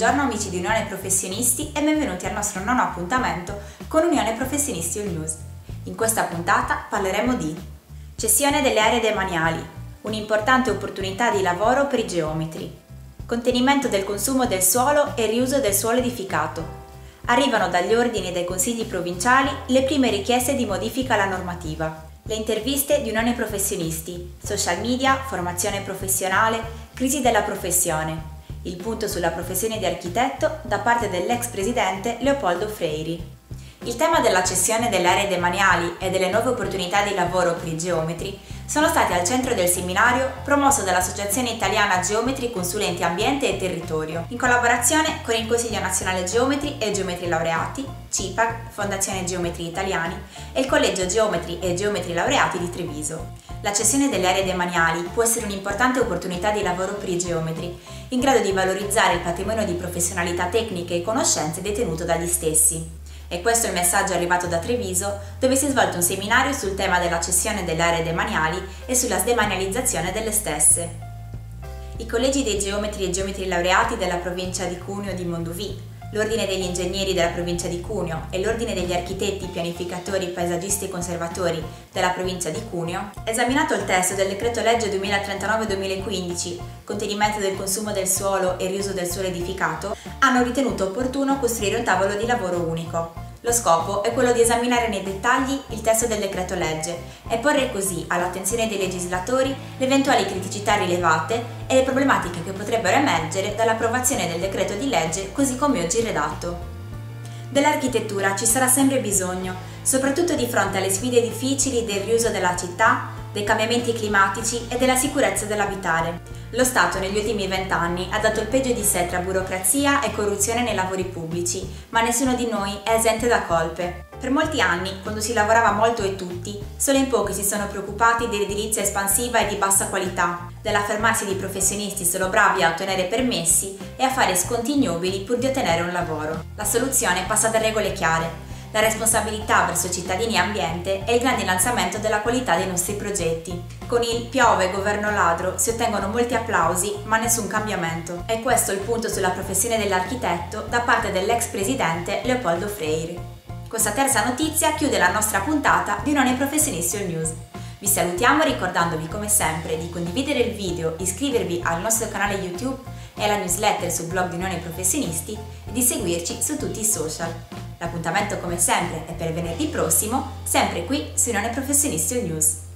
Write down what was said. Buongiorno amici di Unione Professionisti e benvenuti al nostro nono appuntamento con Unione Professionisti All News. In questa puntata parleremo di cessione delle aree demaniali, un'importante opportunità di lavoro per i geometri, contenimento del consumo del suolo e riuso del suolo edificato. Arrivano dagli ordini e dai consigli provinciali le prime richieste di modifica alla normativa. Le interviste di Unione Professionisti, social media, formazione professionale, crisi della professione. Il punto sulla professione di architetto da parte dell'ex presidente Leopoldo Freyrie. Il tema della cessione delle aree demaniali e delle nuove opportunità di lavoro per i geometri sono stati al centro del seminario promosso dall'Associazione Italiana Geometri Consulenti Ambiente e Territorio, in collaborazione con il Consiglio Nazionale Geometri e Geometri Laureati, CIPAC, Fondazione Geometri Italiani e il Collegio Geometri e Geometri Laureati di Treviso. La cessione delle aree demaniali può essere un'importante opportunità di lavoro per i geometri, in grado di valorizzare il patrimonio di professionalità tecniche e conoscenze detenuto dagli stessi. E questo è il messaggio arrivato da Treviso, dove si è svolto un seminario sul tema della cessione delle aree demaniali e sulla sdemanializzazione delle stesse. I collegi dei geometri e geometri laureati della provincia di Cuneo di Mondovì, l'Ordine degli Ingegneri della provincia di Cuneo e l'Ordine degli Architetti, Pianificatori, Paesaggisti e Conservatori della provincia di Cuneo, esaminato il testo del decreto legge 2039/2015, contenimento del consumo del suolo e riuso del suolo edificato, hanno ritenuto opportuno costruire un tavolo di lavoro unico. Lo scopo è quello di esaminare nei dettagli il testo del decreto legge e porre così all'attenzione dei legislatori le eventuali criticità rilevate e le problematiche che potrebbero emergere dall'approvazione del decreto di legge così come oggi redatto. Dell'architettura ci sarà sempre bisogno, soprattutto di fronte alle sfide difficili del riuso della città, dei cambiamenti climatici e della sicurezza dell'abitare. Lo Stato negli ultimi 20 anni ha dato il peggio di sé tra burocrazia e corruzione nei lavori pubblici, ma nessuno di noi è esente da colpe. Per molti anni, quando si lavorava molto e tutti, solo in pochi si sono preoccupati dell'edilizia espansiva e di bassa qualità, dell'affermarsi di professionisti solo bravi a ottenere permessi e a fare sconti ignobili pur di ottenere un lavoro. La soluzione passa da regole chiare, la responsabilità verso cittadini e ambiente e il grande innalzamento della qualità dei nostri progetti. Con il piove governo ladro si ottengono molti applausi ma nessun cambiamento. E questo è il punto sulla professione dell'architetto da parte dell'ex presidente Leopoldo Freyrie. Questa terza notizia chiude la nostra puntata di Unione Professionisti All News. Vi salutiamo ricordandovi come sempre di condividere il video, iscrivervi al nostro canale YouTube e alla newsletter sul blog di Unione Professionisti e di seguirci su tutti i social. L'appuntamento come sempre è per venerdì prossimo, sempre qui su Unione Professionisti All News.